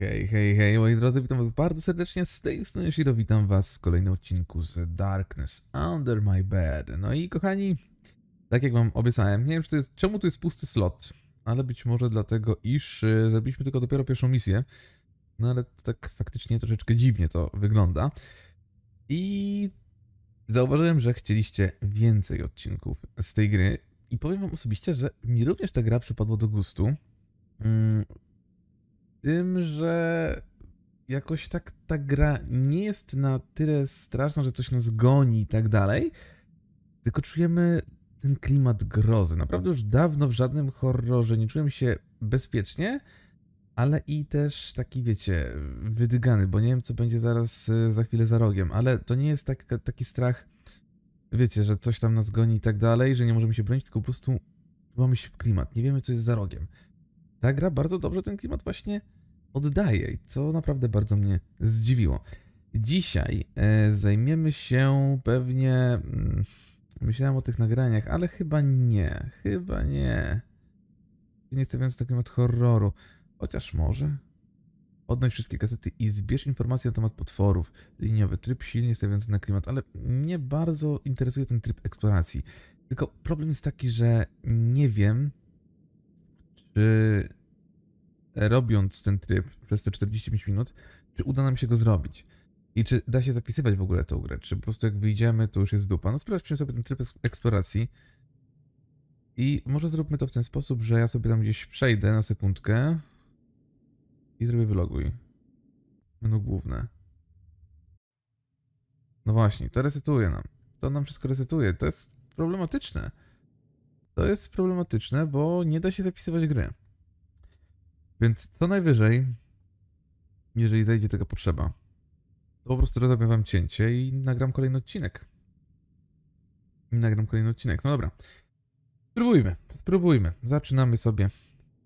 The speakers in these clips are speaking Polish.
Hej, hej, hej, moi drodzy, witam was bardzo serdecznie z tej strony, jeśli witam was w kolejnym odcinku z Darkness Under My Bed. No i kochani, tak jak wam obiecałem, nie wiem czy to jest, czemu to jest pusty slot, ale być może dlatego, iż zrobiliśmy tylko dopiero pierwszą misję. No ale to tak faktycznie troszeczkę dziwnie to wygląda. I zauważyłem, że chcieliście więcej odcinków z tej gry. I powiem wam osobiście, że mi również ta gra przypadła do gustu. Tym, że jakoś tak ta gra nie jest na tyle straszna, że coś nas goni i tak dalej, tylko czujemy ten klimat grozy. Naprawdę już dawno w żadnym horrorze nie czułem się bezpiecznie, ale i też taki, wiecie, wydygany, bo nie wiem, co będzie zaraz za chwilę za rogiem, ale to nie jest taki strach, wiecie, że coś tam nas goni i tak dalej, że nie możemy się bronić, tylko po prostu mamy się w klimat, nie wiemy, co jest za rogiem. Ta gra bardzo dobrze ten klimat właśnie oddaje, co naprawdę bardzo mnie zdziwiło. Dzisiaj zajmiemy się pewnie... myślałem o tych nagraniach, ale chyba nie. Chyba nie. Nie jestem więcej na temat horroru. Chociaż może. Odnoś wszystkie kasety i zbierz informacje na temat potworów. Liniowy tryb silnie stawiający na klimat, ale mnie bardzo interesuje ten tryb eksploracji. Tylko problem jest taki, że nie wiem, czy robiąc ten tryb przez te 45 minut, czy uda nam się go zrobić. I czy da się zapisywać w ogóle tą grę, czy po prostu jak wyjdziemy, to już jest dupa. No sprawdźmy sobie ten tryb eksploracji i może zróbmy to w ten sposób, że ja sobie tam gdzieś przejdę na sekundkę i zrobię wyloguj. Menu główne. No właśnie, to resetuje nam. To nam wszystko resetuje. To jest problematyczne. To jest problematyczne, bo nie da się zapisywać gry. Więc co najwyżej, jeżeli zajdzie taka potrzeba, to po prostu robię wam cięcie i nagram kolejny odcinek. No dobra. Spróbujmy, Zaczynamy sobie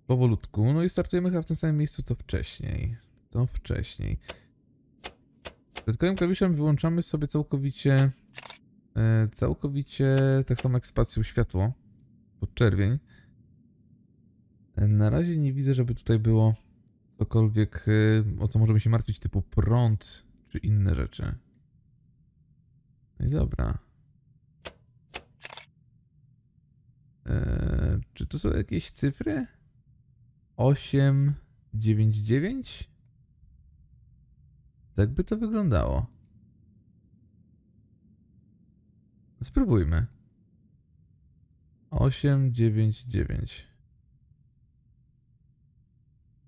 powolutku. No i startujemy chyba w tym samym miejscu, co wcześniej. Dodatkowym klawiszem wyłączamy sobie całkowicie tak samo jak spacją światło. Podczerwień. Na razie nie widzę, żeby tutaj było cokolwiek, o co możemy się martwić, typu prąd czy inne rzeczy. No i dobra. Czy to są jakieś cyfry? 899? Tak by to wyglądało. Spróbujmy. 899.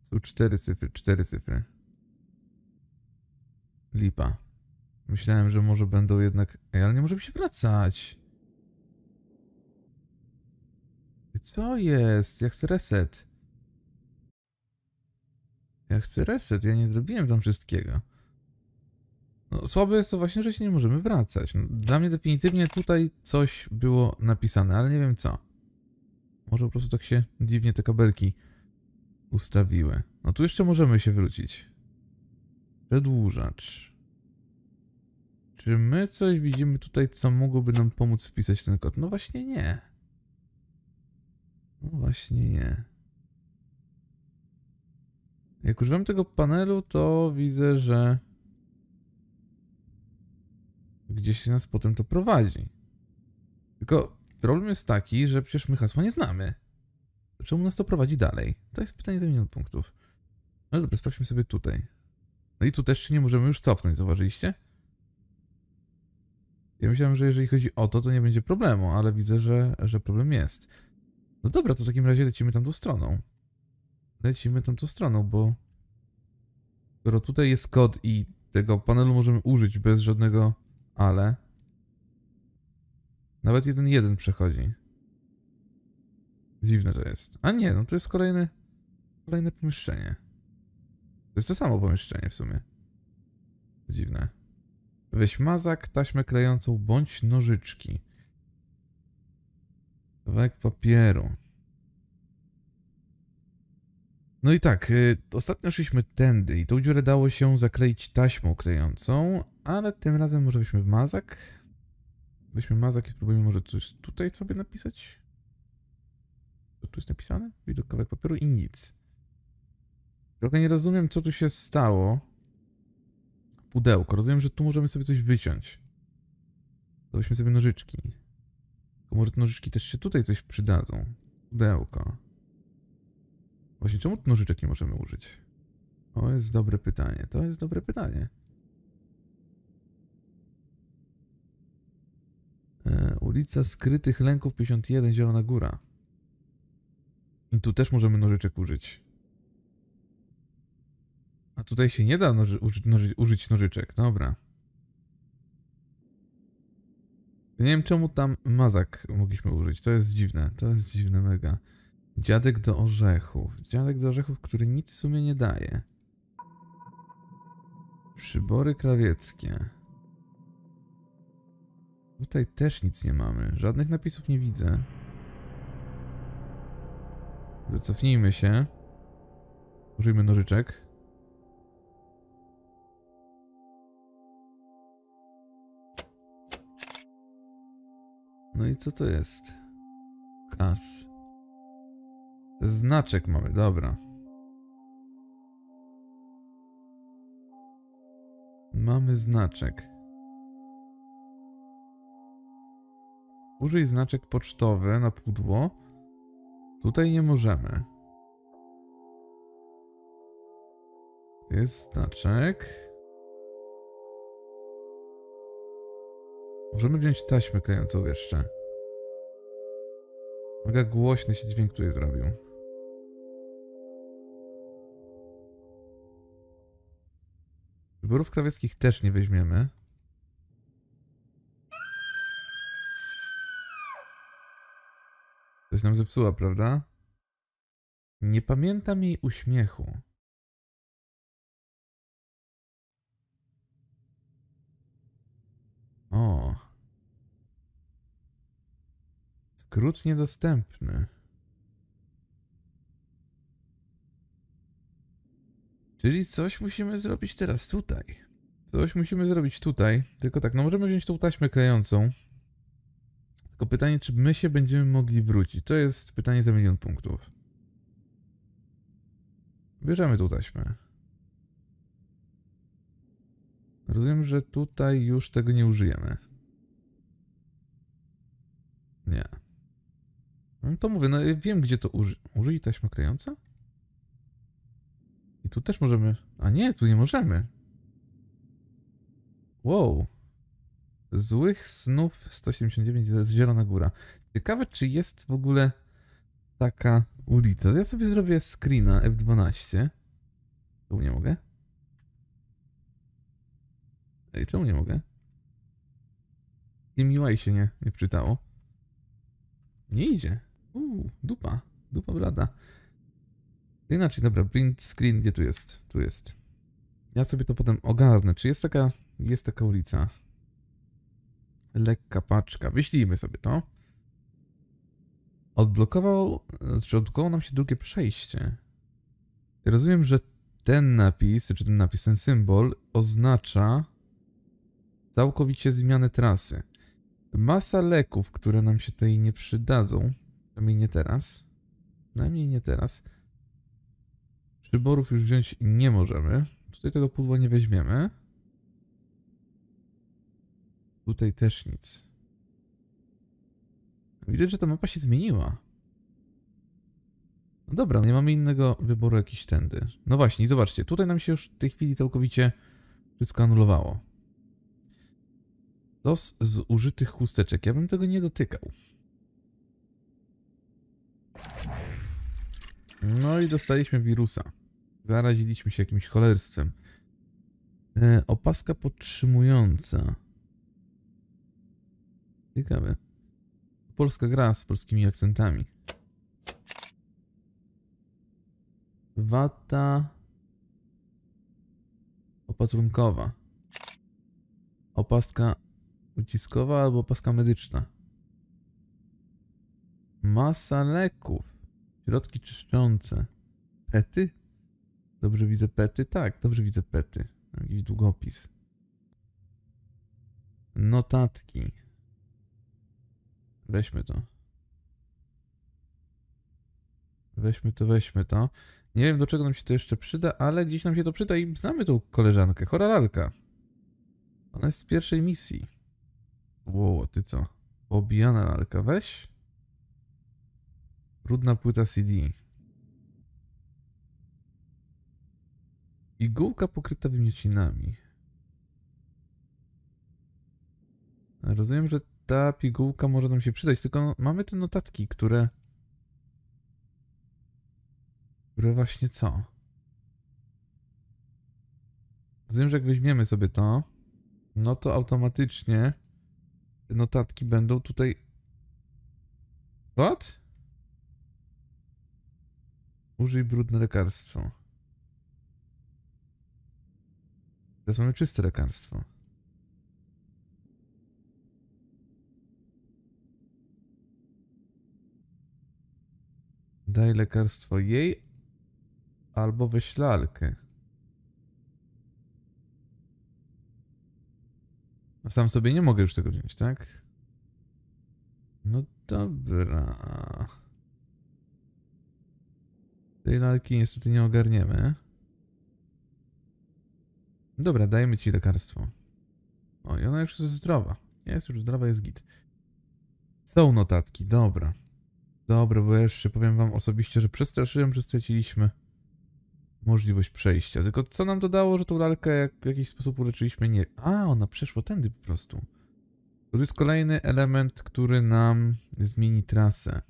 Są cztery cyfry. Lipa. Myślałem, że może będą jednak... Ej, ale nie możemy się wracać. Co jest? Ja chcę reset. Ja nie zrobiłem tam wszystkiego. No, słabe jest to właśnie, że się nie możemy wracać. No, dla mnie definitywnie tutaj coś było napisane, ale nie wiem co. Może po prostu tak się dziwnie te kabelki ustawiły. No tu jeszcze możemy się wrócić. Przedłużacz. Czy my coś widzimy tutaj, co mogłoby nam pomóc wpisać ten kod? No właśnie nie. Jak używam tego panelu, to widzę, że... gdzieś nas potem to prowadzi. Tylko problem jest taki, że przecież my hasła nie znamy. To czemu nas to prowadzi dalej? To jest pytanie za milion punktów. No dobra, sprawdźmy sobie tutaj. No i tu też się nie możemy już cofnąć, zauważyliście? Ja myślałem, że jeżeli chodzi o to, to nie będzie problemu, ale widzę, że problem jest. No dobra, to w takim razie lecimy tamtą stroną. Bo... skoro tutaj jest kod i tego panelu możemy użyć bez żadnego... ale... nawet 1-1 przechodzi. Dziwne to jest. A nie, no to jest kolejne pomieszczenie. To jest to samo pomieszczenie w sumie. Dziwne. Weź mazak, taśmę klejącą bądź nożyczki. Kawałek papieru. No i tak, ostatnio szliśmy tędy i tą dziurę dało się zakleić taśmą klejącą, ale tym razem może weźmy mazak. Weźmy mazak i spróbujmy może coś tutaj sobie napisać. Co tu jest napisane? Widok, kawałek papieru i nic. Trochę nie rozumiem, co tu się stało. Pudełko. Rozumiem, że tu możemy sobie coś wyciąć. Daliśmy sobie nożyczki. Tylko może te nożyczki też się tutaj coś przydadzą. Pudełko. Właśnie, czemu nożyczek nie możemy użyć? To jest dobre pytanie. To jest dobre pytanie. Ulica Skrytych Lęków 51, Zielona Góra. I tu też możemy nożyczek użyć. A tutaj się nie da użyć nożyczek. Dobra. Nie wiem, czemu tam mazak mogliśmy użyć. To jest dziwne mega. Dziadek do orzechów. Dziadek do orzechów, który nic w sumie nie daje. Przybory krawieckie. Tutaj też nic nie mamy. Żadnych napisów nie widzę. Wycofnijmy się. Użyjmy nożyczek. No i co to jest? Kas. Znaczek mamy, dobra. Mamy znaczek. Użyj znaczek pocztowy na pudło. Tutaj nie możemy. Jest znaczek. Możemy wziąć taśmę klejącą jeszcze. Mega głośny się dźwięk tutaj zrobił. Wyborów krawieckich też nie weźmiemy. Coś nam zepsuła, prawda? Nie pamiętam jej uśmiechu. O. Skrót niedostępny. Czyli coś musimy zrobić teraz tutaj. Coś musimy zrobić tutaj. Tylko tak, no możemy wziąć tą taśmę klejącą. Tylko pytanie, czy my się będziemy mogli wrócić. To jest pytanie za milion punktów. Bierzemy tą taśmę. Rozumiem, że tutaj już tego nie użyjemy. Nie. No to mówię, no wiem, gdzie to użyć. Użyj taśma klejąca? I tu też możemy... A nie, tu nie możemy. Wow. Złych snów 179, to jest Zielona Góra. Ciekawe, czy jest w ogóle taka ulica. Ja sobie zrobię screena F12. Tu nie mogę. Ej, czemu nie mogę? MIUI się nie wczytało. Nie idzie. Dupa. Dupa blada. Inaczej, dobra, print screen, gdzie tu jest? Tu jest. Ja sobie to potem ogarnę. Czy jest taka ulica? Lekka paczka. Wyślijmy sobie to. Odblokowało nam się drugie przejście. Rozumiem, że ten napis, czy ten symbol oznacza całkowicie zmianę trasy. Masa leków, które nam się tutaj nie przydadzą. Przynajmniej nie teraz. Przynajmniej nie teraz. Przyborów już wziąć nie możemy. Tutaj tego pudła nie weźmiemy. Tutaj też nic. Widać, że ta mapa się zmieniła. No dobra, nie mamy innego wyboru jakiś tędy. No właśnie, zobaczcie. Tutaj nam się już w tej chwili całkowicie wszystko anulowało. Los z użytych chusteczek. Ja bym tego nie dotykał. No i dostaliśmy wirusa. Zaraziliśmy się jakimś cholerstwem. Opaska podtrzymująca. Ciekawe. Polska gra z polskimi akcentami. Wata opatrunkowa. Opaska uciskowa albo opaska medyczna. Masa leków. Środki czyszczące. Pety? Dobrze widzę pety? Tak, dobrze widzę pety. Jakiś długopis. Notatki. Weźmy to. Weźmy to. Nie wiem, do czego nam się to jeszcze przyda, ale gdzieś nam się to przyda i znamy tą koleżankę, Choralalka. Ona jest z pierwszej misji. Wow, ty co? Obijana lalka, weź. Brudna płyta CD. Igułka pokryta wymiocinami. Rozumiem, że ta pigułka może nam się przydać, tylko mamy te notatki, które właśnie co? Rozumiem, że jak weźmiemy sobie to, no to automatycznie te notatki będą tutaj... What? Użyj brudne lekarstwo. Teraz mamy czyste lekarstwo. Daj lekarstwo jej, albo weź lalkę. A sam sobie nie mogę już tego wziąć, tak? No dobra. Tej lalki niestety nie ogarniemy. Dobra, dajmy ci lekarstwo. O, i ona już jest zdrowa. Jest już zdrowa, jest git. Są notatki, dobra. Dobra, bo jeszcze powiem wam osobiście, że przestraszyłem, że straciliśmy możliwość przejścia. Tylko co nam to dało, że tą lalkę w jakiś sposób uleczyliśmy? Nie. A, ona przeszła tędy po prostu. To jest kolejny element, który nam zmieni trasę.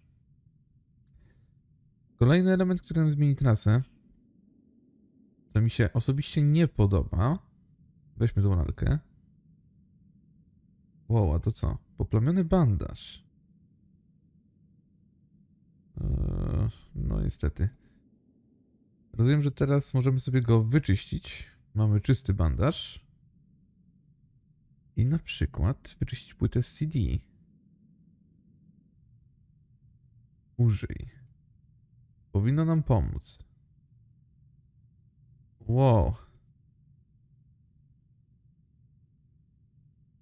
Kolejny element, który nam zmieni trasę, co mi się osobiście nie podoba. Weźmy tą lalkę. Wow, a to co? Poplamiony bandaż. No niestety. Rozumiem, że teraz możemy sobie go wyczyścić. Mamy czysty bandaż. I na przykład wyczyścić płytę z CD. Użyj. Powinno nam pomóc. Wow.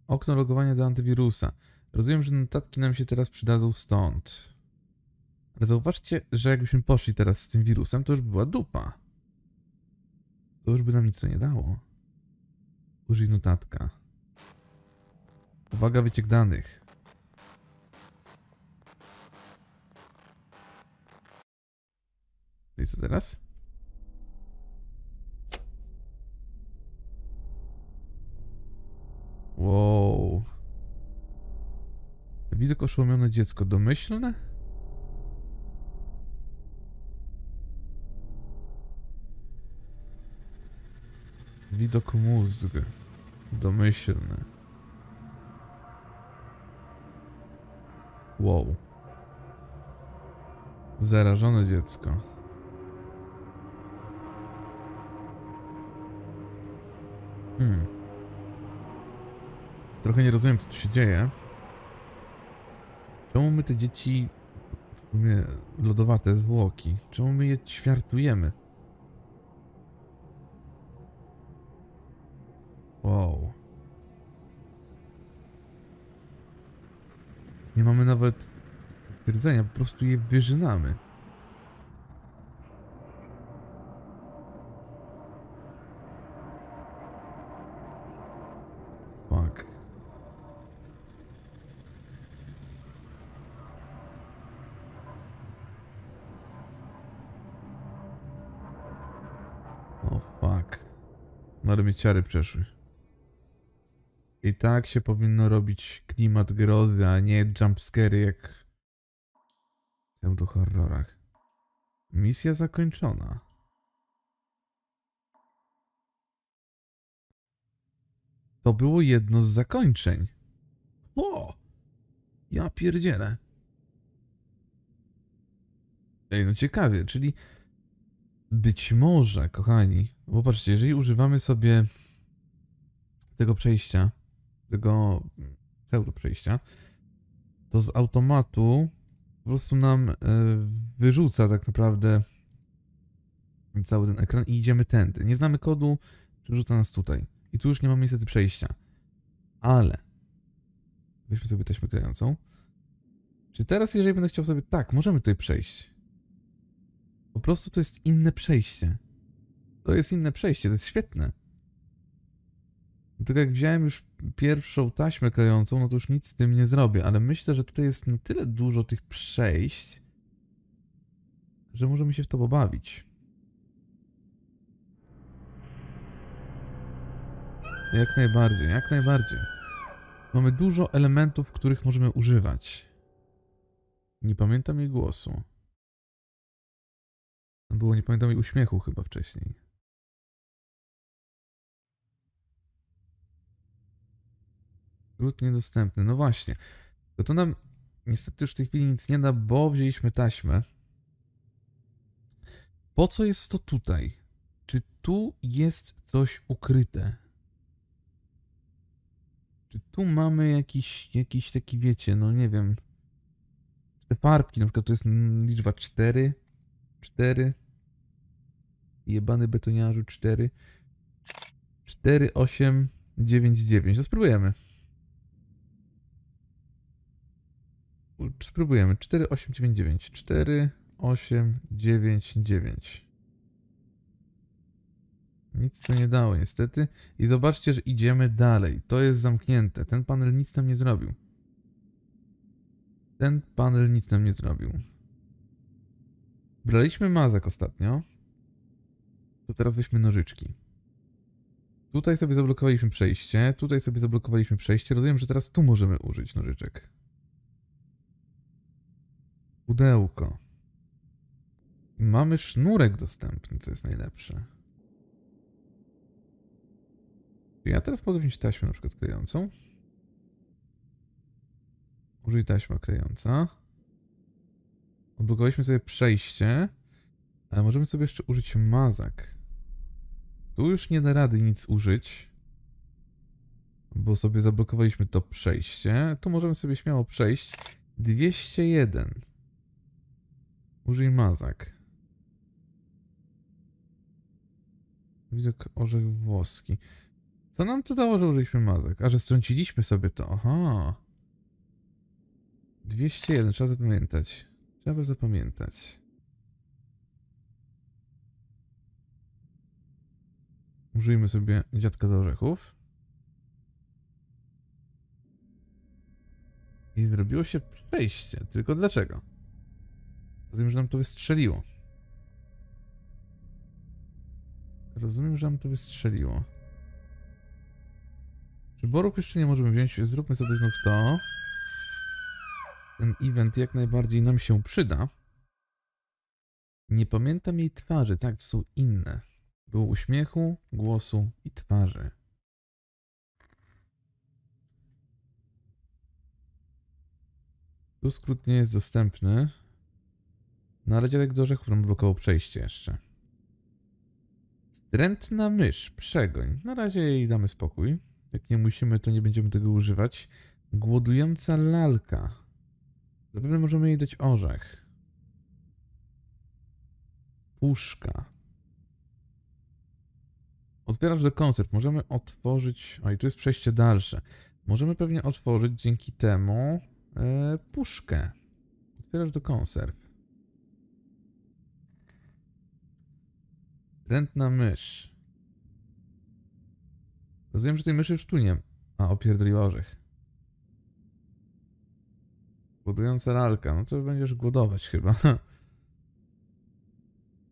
Okno logowania do antywirusa. Rozumiem, że notatki nam się teraz przydadzą stąd. Ale zauważcie, że jakbyśmy poszli teraz z tym wirusem, to już była dupa. To już by nam nic nie dało. Użyj notatka. Uwaga, wyciek danych. I co teraz? Wow. Widok oszołomione dziecko. Domyślne? Widok mózg. Domyślny. Wow. Zarażone dziecko. Trochę nie rozumiem, co tu się dzieje. Czemu my te dzieci... w sumie lodowate zwłoki. Czemu my je ćwiartujemy? Wow. Nie mamy nawet twierdzenia, po prostu je wyrzynamy. Fuck. O fuck. No ale mi ciary przeszły. I tak się powinno robić klimat grozy, a nie jumpscary jak w pseudo-horrorach. Misja zakończona. To było jedno z zakończeń. O! Ja pierdzielę. Ej, no ciekawie, czyli być może, kochani, bo patrzcie, jeżeli używamy sobie tego przejścia, tego pseudo przejścia, to z automatu po prostu nam wyrzuca tak naprawdę cały ten ekran i idziemy tędy. Nie znamy kodu, przerzuca nas tutaj. I tu już nie mamy niestety przejścia. Ale weźmy sobie taśmę klejącą. Czy teraz, jeżeli będę chciał sobie... Tak, możemy tutaj przejść. Po prostu to jest inne przejście. To jest inne przejście, to jest świetne. No tak jak wziąłem już pierwszą taśmę klejącą, no to już nic z tym nie zrobię, ale myślę, że tutaj jest na tyle dużo tych przejść, że możemy się w to pobawić. Jak najbardziej, jak najbardziej. Mamy dużo elementów, których możemy używać. Nie pamiętam jej głosu. Było, nie pamiętam jej uśmiechu chyba wcześniej. Gród niedostępny, no właśnie. To nam niestety już w tej chwili nic nie da, bo wzięliśmy taśmę. Po co jest to tutaj? Czy tu jest coś ukryte? Czy tu mamy jakiś taki, wiecie, no nie wiem. Te farbki, na przykład to jest liczba 4. 4. Jebany betoniarzu 4. 4, 8, 9, 9. To spróbujemy. Spróbujemy. 4, 8, 9, 9. 4, 8, 9, 9. Nic to nie dało niestety. I zobaczcie, że idziemy dalej. To jest zamknięte. Ten panel nic nam nie zrobił. Ten panel nic nam nie zrobił. Braliśmy mazak ostatnio. To teraz weźmy nożyczki. Tutaj sobie zablokowaliśmy przejście. Tutaj sobie zablokowaliśmy przejście. Rozumiem, że teraz tu możemy użyć nożyczek. Pudełko. Mamy sznurek dostępny, co jest najlepsze. Ja teraz mogę wziąć taśmę na przykład klejącą. Użyj taśma klejąca. Odblokowaliśmy sobie przejście, ale możemy sobie jeszcze użyć mazak. Tu już nie da rady nic użyć, bo sobie zablokowaliśmy to przejście. Tu możemy sobie śmiało przejść. 201. Użyj mazak. Widok orzech włoski. Co nam to dało, że użyliśmy mazek? A, że strąciliśmy sobie to. Aha. 201. Trzeba zapamiętać. Trzeba zapamiętać. Użyjmy sobie dziadka z orzechów. I zrobiło się przejście. Tylko dlaczego? Rozumiem, że nam to wystrzeliło. Rozumiem, że nam to wystrzeliło. Wyborów jeszcze nie możemy wziąć, zróbmy sobie znów to. Ten event jak najbardziej nam się przyda. Nie pamiętam jej twarzy, tak, to są inne. Było uśmiechu, głosu i twarzy. Tu skrót nie jest dostępny. No ale dziadek do orzechów nam blokował przejście jeszcze. Wstrętna mysz, przegoń. Na razie jej damy spokój. Jak nie musimy, to nie będziemy tego używać. Głodująca lalka. Zapewne możemy jej dać orzech. Puszka. Otwierasz do koncert. Możemy otworzyć... O, i tu jest przejście dalsze. Możemy pewnie otworzyć dzięki temu puszkę. Otwierasz do konserw. Wstrętna mysz. Rozumiem, że tej myszy już tu nie. A, opierdoliła orzech. Głodująca lalka. No to będziesz głodować chyba.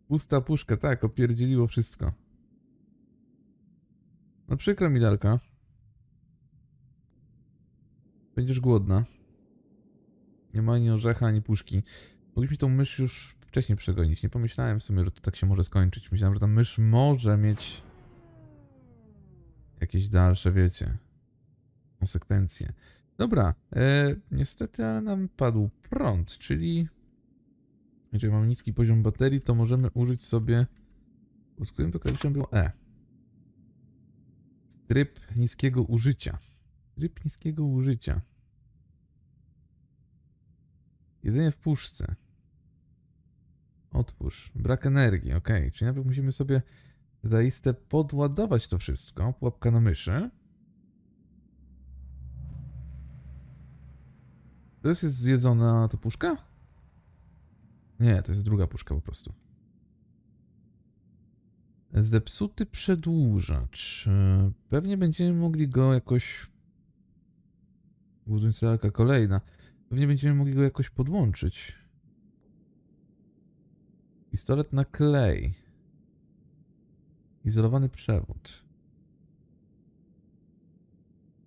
Pusta puszka. Tak, opierdzieliło wszystko. No przykro mi, lalka. Będziesz głodna. Nie ma ani orzecha, ani puszki. Mogliśmy tą mysz już wcześniej przegonić. Nie pomyślałem w sumie, że to tak się może skończyć. Myślałem, że ta mysz może mieć... jakieś dalsze, wiecie, konsekwencje. Dobra, niestety, ale nam padł prąd, czyli jeżeli mamy niski poziom baterii, to możemy użyć sobie, z którym to klawiszem było E. Tryb niskiego użycia. Tryb niskiego użycia. Jedzenie w puszce. Otwórz. Brak energii, ok. Czyli najpierw musimy sobie zaiste podładować to wszystko. Pułapka na myszy. To jest zjedzona ta puszka? Nie, to jest druga puszka po prostu. Zepsuty przedłużacz. Pewnie będziemy mogli go jakoś... Budyncelka kolejna. Pewnie będziemy mogli go jakoś podłączyć. Pistolet na klej. Izolowany przewód.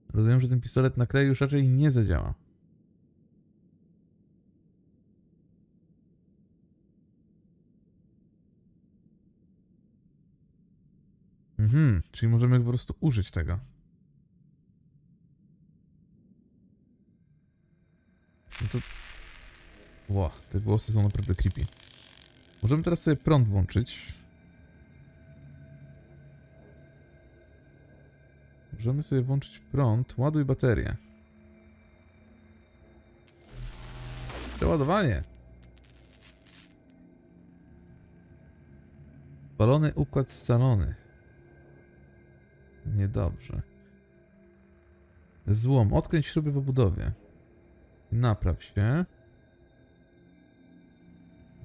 Rozumiem, że ten pistolet na klej już raczej nie zadziała. Czyli możemy po prostu użyć tego. No to... Ła, te głosy są naprawdę creepy. Możemy teraz sobie prąd włączyć. Możemy sobie włączyć prąd. Ładuj baterię. Przeładowanie. Balony układ scalony. Niedobrze. Złom. Odkręć śruby w obudowie. Napraw się.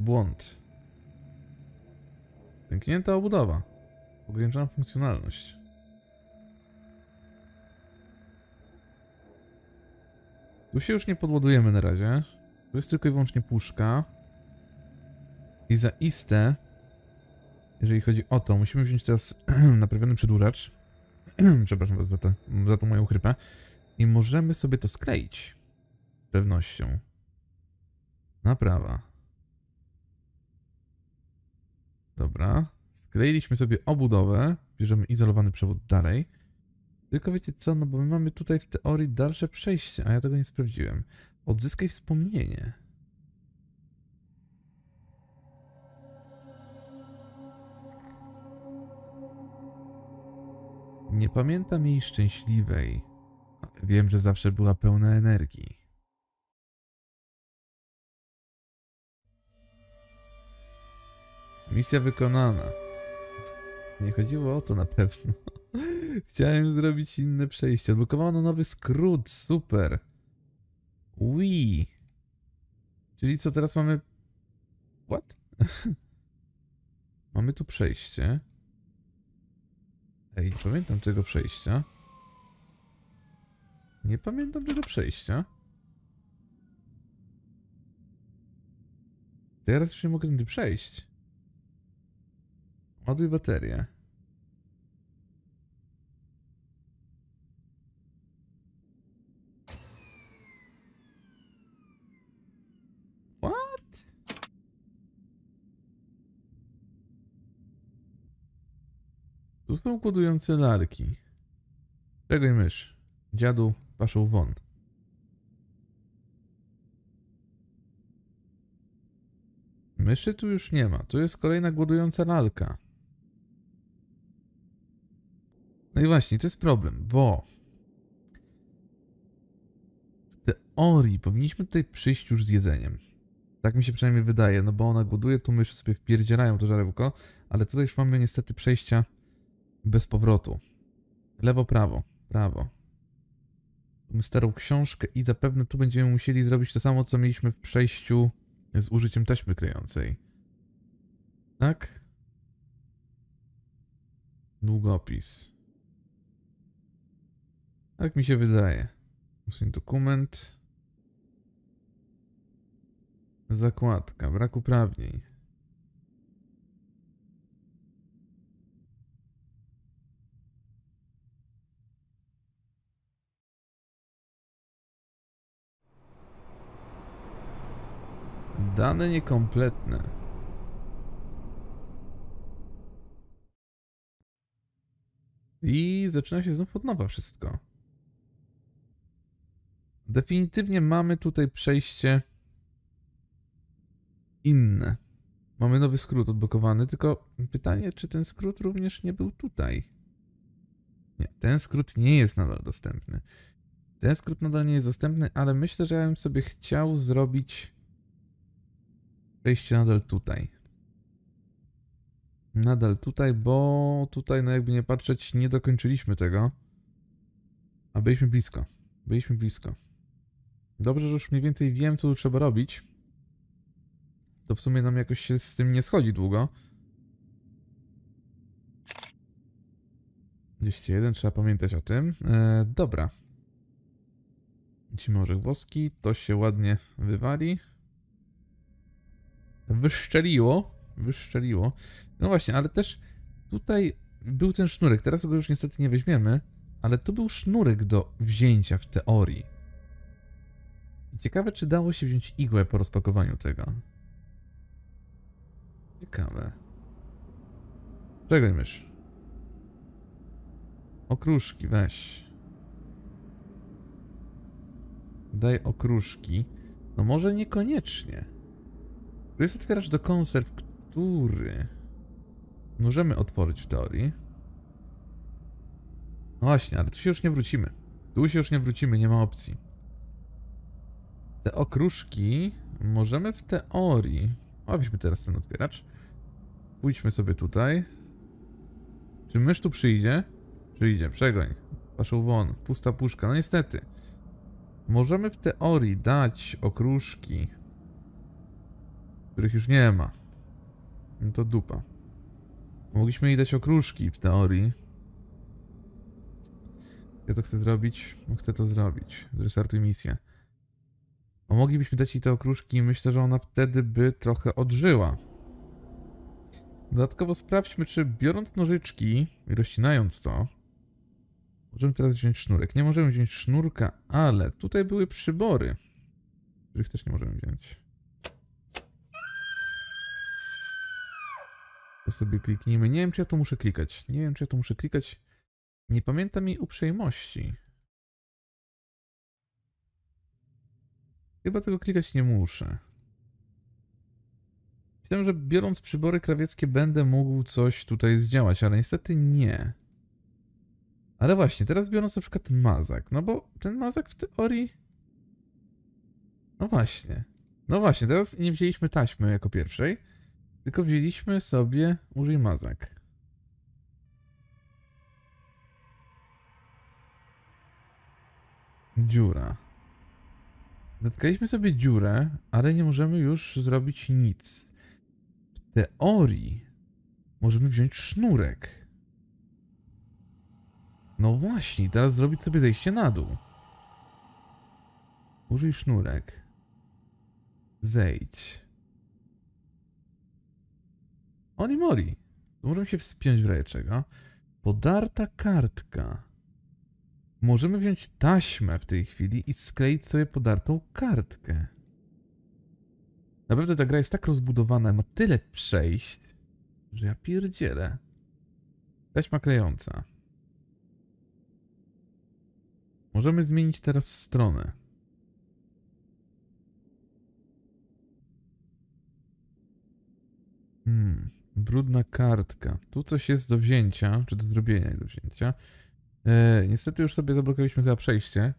Błąd. Pęknięta obudowa. Ograniczona funkcjonalność. Tu się już nie podładujemy na razie. Tu jest tylko i wyłącznie puszka. I zaiste, jeżeli chodzi o to, musimy wziąć teraz naprawiony przedłużacz. Przepraszam za tą moją chrypę. I możemy sobie to skleić. Z pewnością. Naprawa. Dobra. Skleiliśmy sobie obudowę. Bierzemy izolowany przewód dalej. Tylko wiecie co, no bo my mamy tutaj w teorii dalsze przejście, a ja tego nie sprawdziłem. Odzyskaj wspomnienie. Nie pamiętam jej szczęśliwej. Wiem, że zawsze była pełna energii. Misja wykonana. Nie chodziło o to na pewno. Chciałem zrobić inne przejście. Odblokowano nowy skrót. Super. Ui. Czyli co, teraz mamy... What? Mamy tu przejście. Ej, nie pamiętam tego przejścia. Nie pamiętam tego przejścia. Teraz już nie mogę tędy przejść. Ładuj baterię. Tu są kodujące larki. Czego i mysz. Dziadu paszą won. Myszy tu już nie ma. Tu jest kolejna głodująca lalka. No i właśnie, to jest problem, bo... W teorii powinniśmy tutaj przyjść już z jedzeniem. Tak mi się przynajmniej wydaje, no bo ona głoduje, tu myszy sobie wpierdzielają to żarełko, ale tutaj już mamy niestety przejścia bez powrotu. Lewo, prawo, prawo. Mamy starą książkę i zapewne tu będziemy musieli zrobić to samo, co mieliśmy w przejściu z użyciem taśmy klejącej. Tak? Długopis. Tak mi się wydaje. Usuń dokument. Zakładka. Brak uprawnień. Dane niekompletne. I zaczyna się znów od nowa wszystko. Definitywnie mamy tutaj przejście inne. Mamy nowy skrót odblokowany, tylko pytanie, czy ten skrót również nie był tutaj. Nie, ten skrót nie jest nadal dostępny. Ten skrót nadal nie jest dostępny, ale myślę, że ja bym sobie chciał zrobić... Przejście nadal tutaj. Nadal tutaj, bo tutaj, no jakby nie patrzeć, nie dokończyliśmy tego. A byliśmy blisko. Byliśmy blisko. Dobrze, że już mniej więcej wiem, co tu trzeba robić. To w sumie nam jakoś się z tym nie schodzi długo. 21, trzeba pamiętać o tym. Dobra. Lecimy orzech włoski, to się ładnie wywali. Wyszczeliło, wyszczeliło. No właśnie, ale też tutaj był ten sznurek, teraz go już niestety nie weźmiemy, ale tu był sznurek do wzięcia w teorii. Ciekawe, czy dało się wziąć igłę po rozpakowaniu tego. Ciekawe. Czego nie mysz? Okruszki, weź. Daj okruszki. No może niekoniecznie. Tu jest otwieracz do konserw, który możemy otworzyć w teorii. No właśnie, ale tu się już nie wrócimy. Tu się już nie wrócimy, nie ma opcji. Te okruszki możemy w teorii... O, weźmy teraz ten otwieracz. Pójdźmy sobie tutaj. Czy mysz tu przyjdzie? Przyjdzie, przegoń. Paszą won, pusta puszka, no niestety. Możemy w teorii dać okruszki, których już nie ma. No to dupa. Mogliśmy jej dać okruszki w teorii. Ja to chcę zrobić, no chcę to zrobić. Zrestartuj misję. A moglibyśmy dać jej te okruszki i myślę, że ona wtedy by trochę odżyła. Dodatkowo sprawdźmy, czy biorąc nożyczki i rozcinając to, możemy teraz wziąć sznurek. Nie możemy wziąć sznurka, ale tutaj były przybory, których też nie możemy wziąć. To sobie kliknijmy. Nie wiem, czy ja to muszę klikać. Nie wiem, czy ja to muszę klikać. Nie pamiętam jej uprzejmości. Chyba tego klikać nie muszę. Myślałem, że biorąc przybory krawieckie będę mógł coś tutaj zdziałać, ale niestety nie. Ale właśnie, teraz biorąc na przykład mazak, no bo ten mazak w teorii... no właśnie, teraz nie wzięliśmy taśmy jako pierwszej, tylko wzięliśmy sobie użyj mazak. Dziura. Zatkaliśmy sobie dziurę, ale nie możemy już zrobić nic. W teorii możemy wziąć sznurek. No właśnie, teraz zrobić sobie zejście na dół. Użyj sznurek. Zejdź. Oni moli. Możemy się wspiąć w razie czego. Podarta kartka. Możemy wziąć taśmę w tej chwili i skleić sobie podartą kartkę. Naprawdę ta gra jest tak rozbudowana, ma tyle przejść, że ja pierdzielę. Taśma klejąca. Możemy zmienić teraz stronę. Brudna kartka. Tu coś jest do wzięcia, czy do zrobienia do wzięcia. Niestety już sobie zablokowaliśmy chyba przejście.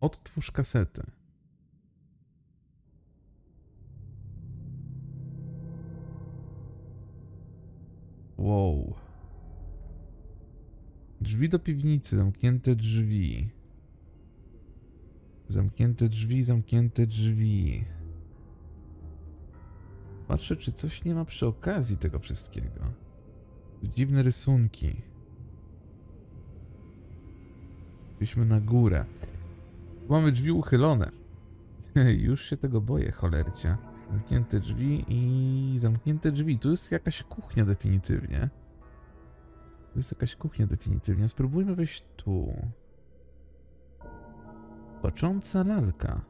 Odtwórz kasetę. Wow. Drzwi do piwnicy, zamknięte drzwi. Zamknięte drzwi, zamknięte drzwi. Patrzę, czy coś nie ma przy okazji tego wszystkiego. Dziwne rysunki. Byliśmy na górę. Mamy drzwi uchylone. Już się tego boję, cholercia. Zamknięte drzwi i... zamknięte drzwi. Tu jest jakaś kuchnia definitywnie. Tu jest jakaś kuchnia definitywnie. Spróbujmy wejść tu. Płacząca lalka.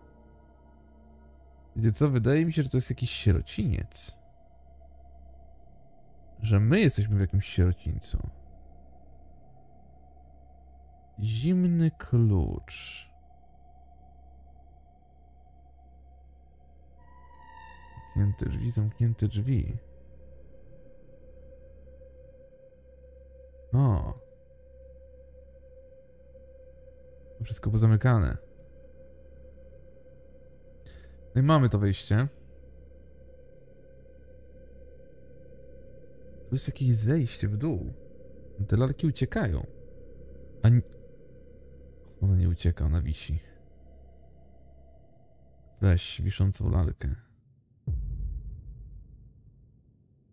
Wiecie co? Wydaje mi się, że to jest jakiś sierociniec. Że my jesteśmy w jakimś sierocińcu. Zimny klucz. Zamknięte drzwi, zamknięte drzwi. O. Wszystko pozamykane. No i mamy to wejście. Tu jest jakieś zejście w dół. Te lalki uciekają. Ani... Ona nie ucieka, ona wisi. Weź wiszącą lalkę.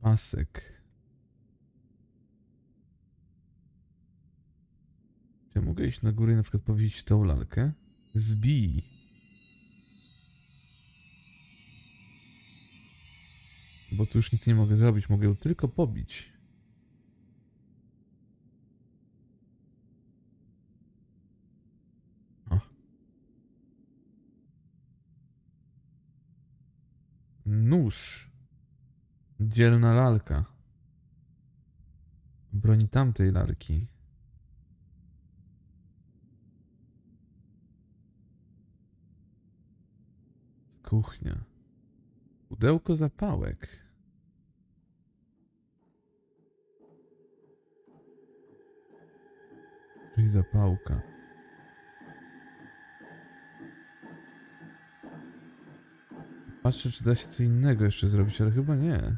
Pasek. Czy mogę iść na górę i na przykład powiedzieć tą lalkę? Zbij! Bo tu już nic nie mogę zrobić, mogę ją tylko pobić. Nóż. Dzielna lalka. Broni tamtej lalki. Kuchnia. Pudełko zapałek. Czyli zapałka. Patrzę, czy da się co innego jeszcze zrobić, ale chyba nie.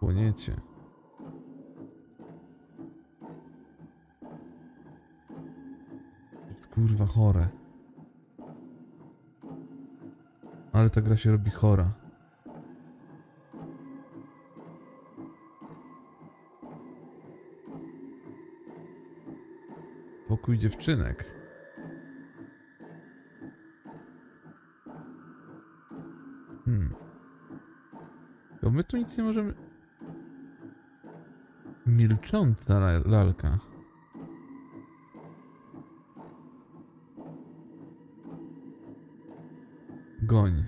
Płoniecie. Jest kurwa chore. Ale ta gra się robi chora. Pokój dziewczynek. To my tu nic nie możemy... Milcząca lalka. Goń.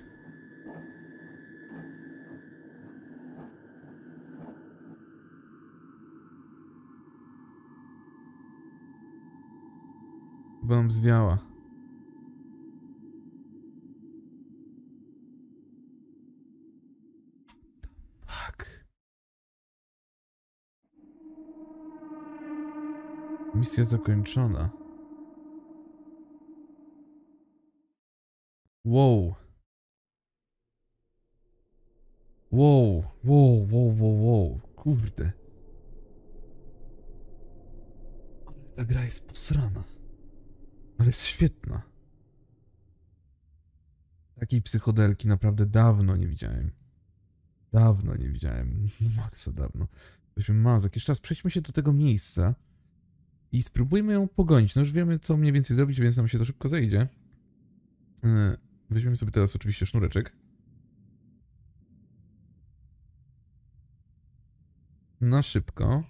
Wam zwiała. Fuck. Misja zakończona. Wow. Kurde. Ale ta gra jest posrana. Ale jest świetna. Takiej psychodelki naprawdę dawno nie widziałem. Dawno nie widziałem. No maksa dawno. Weźmy maz. Jakiś czas przejdźmy się do tego miejsca i spróbujmy ją pogonić. No już wiemy, co mniej więcej zrobić, więc nam się to szybko zejdzie. Weźmiemy sobie teraz oczywiście sznureczek. Na szybko.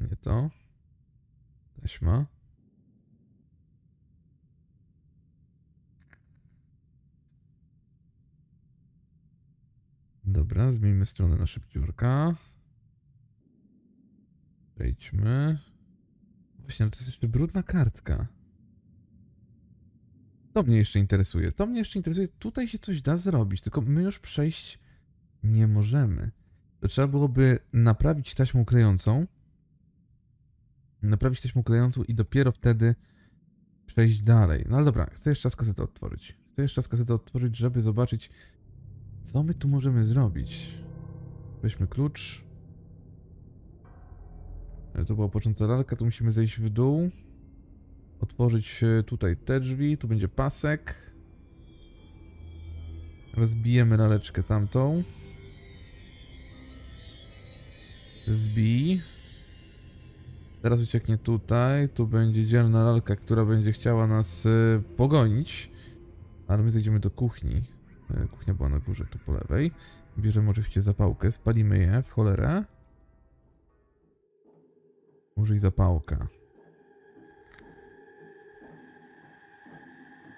Nie to. Taśma. Dobra, zmieńmy stronę na szybciurka. Wejdźmy. Właśnie, ale to jest jeszcze brudna kartka. To mnie jeszcze interesuje. Tutaj się coś da zrobić, tylko my już przejść nie możemy. To trzeba byłoby naprawić taśmą klejącą. I dopiero wtedy przejść dalej. No ale dobra, chcę jeszcze raz kasetę odtworzyć. Żeby zobaczyć... Co my tu możemy zrobić? Weźmy klucz. Ale to była początkowa lalka, tu musimy zejść w dół. Otworzyć tutaj te drzwi, tu będzie pasek. Rozbijemy laleczkę tamtą. Zbij. Teraz ucieknie tutaj, tu będzie dzielna lalka, która będzie chciała nas pogonić. Ale my zejdziemy do kuchni. Kuchnia była na górze, tu po lewej. Bierzemy oczywiście zapałkę, spalimy je w cholerę. Użyj zapałka.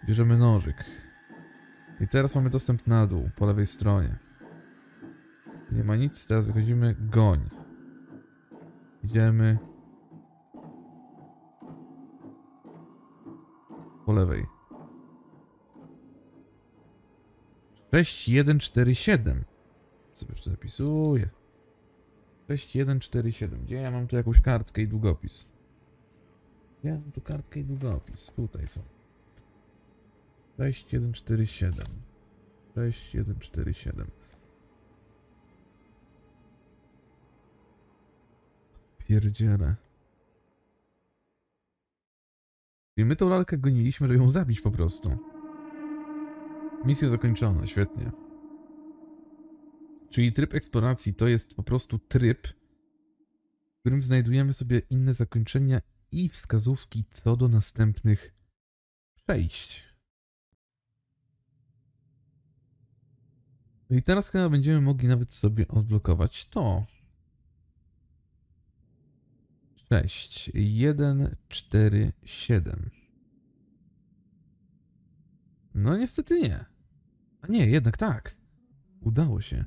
Bierzemy nożyk. I teraz mamy dostęp na dół, po lewej stronie. Nie ma nic, teraz wychodzimy, goń. Idziemy... Po lewej. 6147. Sobie już to zapisuję. 6147. Gdzie ja mam tu jakąś kartkę i długopis? Ja mam tu kartkę i długopis. Tutaj są. 6147. 6147. Pierdziele. I my tą lalkę goniliśmy, żeby ją zabić po prostu. Misja zakończona, świetnie. Czyli tryb eksploracji to jest po prostu tryb, w którym znajdujemy sobie inne zakończenia i wskazówki co do następnych przejść. I teraz chyba będziemy mogli nawet sobie odblokować to. 6, 1, 4, 7. No niestety nie. A nie, jednak tak. Udało się.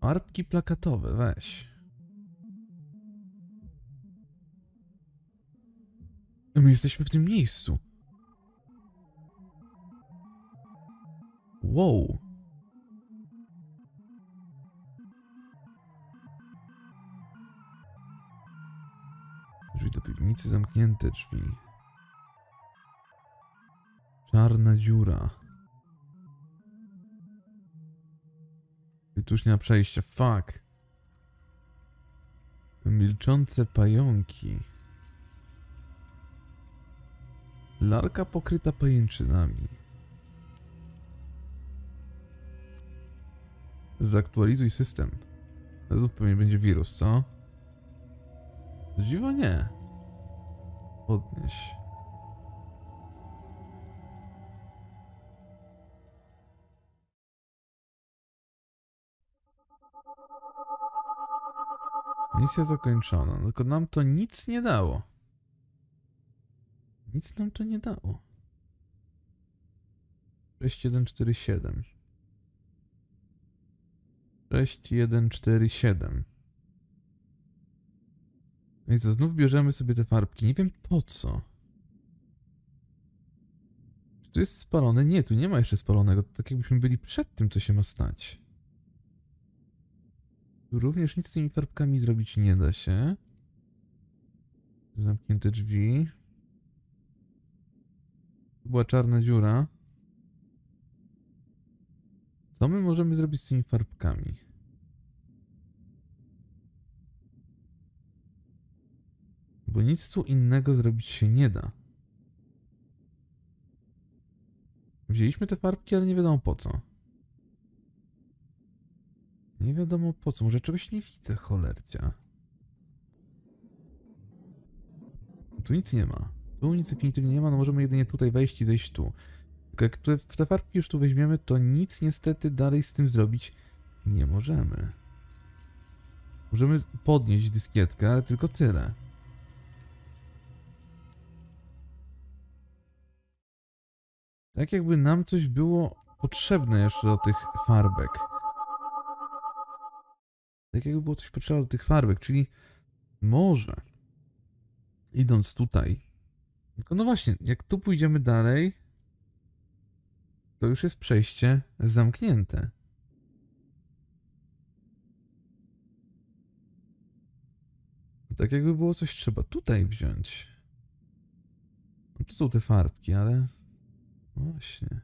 Farbki plakatowe, weź. My jesteśmy w tym miejscu. Wow. Drzwi do piwnicy, zamknięte drzwi. Czarna dziura. I tu już nie ma przejścia, fuck. Milczące pająki. Larka pokryta pajęczynami. Zaktualizuj system. Zupełnie będzie wirus, co? Dziwo nie. Podnieś. Misja zakończona, tylko nam to nic nie dało. Nic nam to nie dało. 6147. 6147. No i co, znów bierzemy sobie te farbki. Nie wiem po co. Czy tu jest spalone? Nie, tu nie ma jeszcze spalonego. To tak jakbyśmy byli przed tym, co się ma stać. Tu również nic z tymi farbkami zrobić nie da się. Zamknięte drzwi. Tu była czarna dziura. Co my możemy zrobić z tymi farbkami? Bo nic tu innego zrobić się nie da. Wzięliśmy te farbki, ale nie wiadomo po co. Nie wiadomo po co. Może czegoś nie widzę, cholercia. Tu nic nie ma. Tu nic definitywnie nie ma, no możemy jedynie tutaj wejść i zejść tu. Tylko jak te farbki już tu weźmiemy, to nic niestety dalej z tym zrobić nie możemy. Możemy podnieść dyskietkę, ale tylko tyle. Tak jakby nam coś było potrzebne jeszcze do tych farbek. Tak jakby było coś potrzebne do tych farbek, czyli może idąc tutaj. Tylko no właśnie, jak tu pójdziemy dalej, to już jest przejście zamknięte. Tak jakby było coś trzeba tutaj wziąć. No tu są te farbki, ale... Właśnie.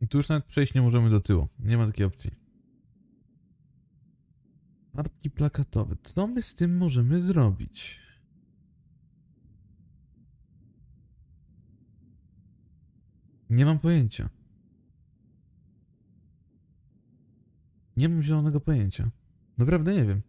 I tu już nawet przejść nie możemy do tyłu. Nie ma takiej opcji. Farbki plakatowe. Co my z tym możemy zrobić? Nie mam pojęcia. Nie mam zielonego pojęcia. Naprawdę nie wiem.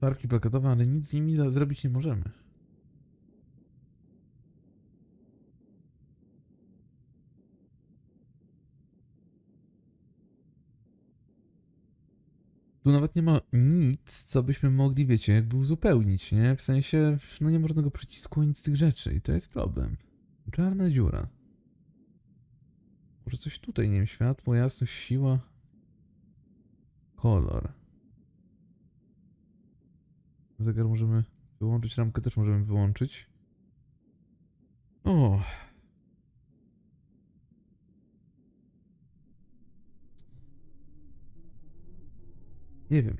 Farbki plakatowe, ale nic z nimi zrobić nie możemy. Tu nawet nie ma nic, co byśmy mogli, wiecie, jakby uzupełnić, nie? W sensie, no nie ma żadnego przycisku, nic z tych rzeczy i to jest problem. Czarna dziura. Może coś tutaj, nie wiem, światło, jasność, siła, kolor. Zegar możemy wyłączyć, ramkę też możemy wyłączyć. O! Nie wiem.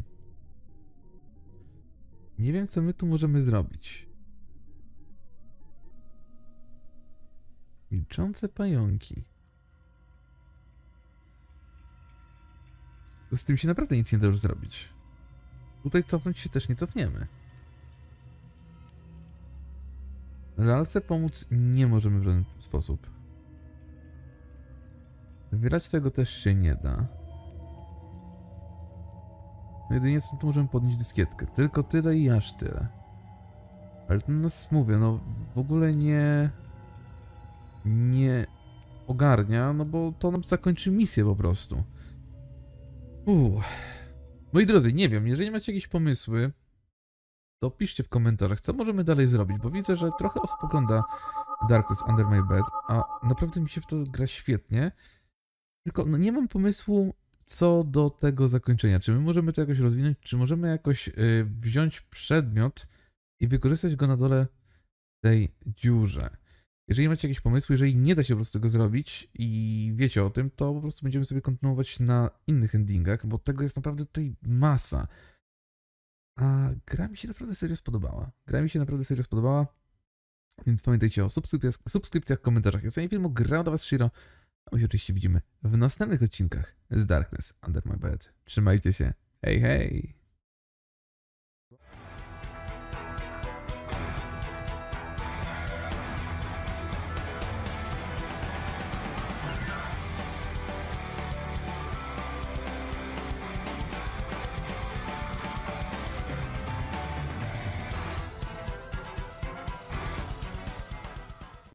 Nie wiem, co my tu możemy zrobić. Milczące pająki. Z tym się naprawdę nic nie da już zrobić. Tutaj cofnąć się też nie cofniemy. Lalce pomóc nie możemy w żaden sposób. Wybierać tego też się nie da. No jedynie stąd możemy podnieść dyskietkę. Tylko tyle i aż tyle. Ale to nas, mówię, no w ogóle nie ogarnia, no bo to nam zakończy misję po prostu. Moi drodzy, nie wiem, jeżeli macie jakieś pomysły, to piszcie w komentarzach, co możemy dalej zrobić, bo widzę, że trochę osób ogląda Darkness Under My Bed, a naprawdę mi się w to gra świetnie. Tylko no, nie mam pomysłu co do tego zakończenia. Czy my możemy to jakoś rozwinąć, czy możemy jakoś wziąć przedmiot i wykorzystać go na dole tej dziurze. Jeżeli macie jakieś pomysły, jeżeli nie da się po prostu tego zrobić i wiecie o tym, to po prostu będziemy sobie kontynuować na innych endingach, bo tego jest naprawdę tutaj masa. A gra mi się naprawdę serio spodobała. Gra mi się naprawdę serio spodobała, więc pamiętajcie o subskrypcjach, komentarzach. Ja sobie film grał dla was Shiro, a my się oczywiście widzimy w następnych odcinkach z Darkness Under My Bed. Trzymajcie się, hej hej!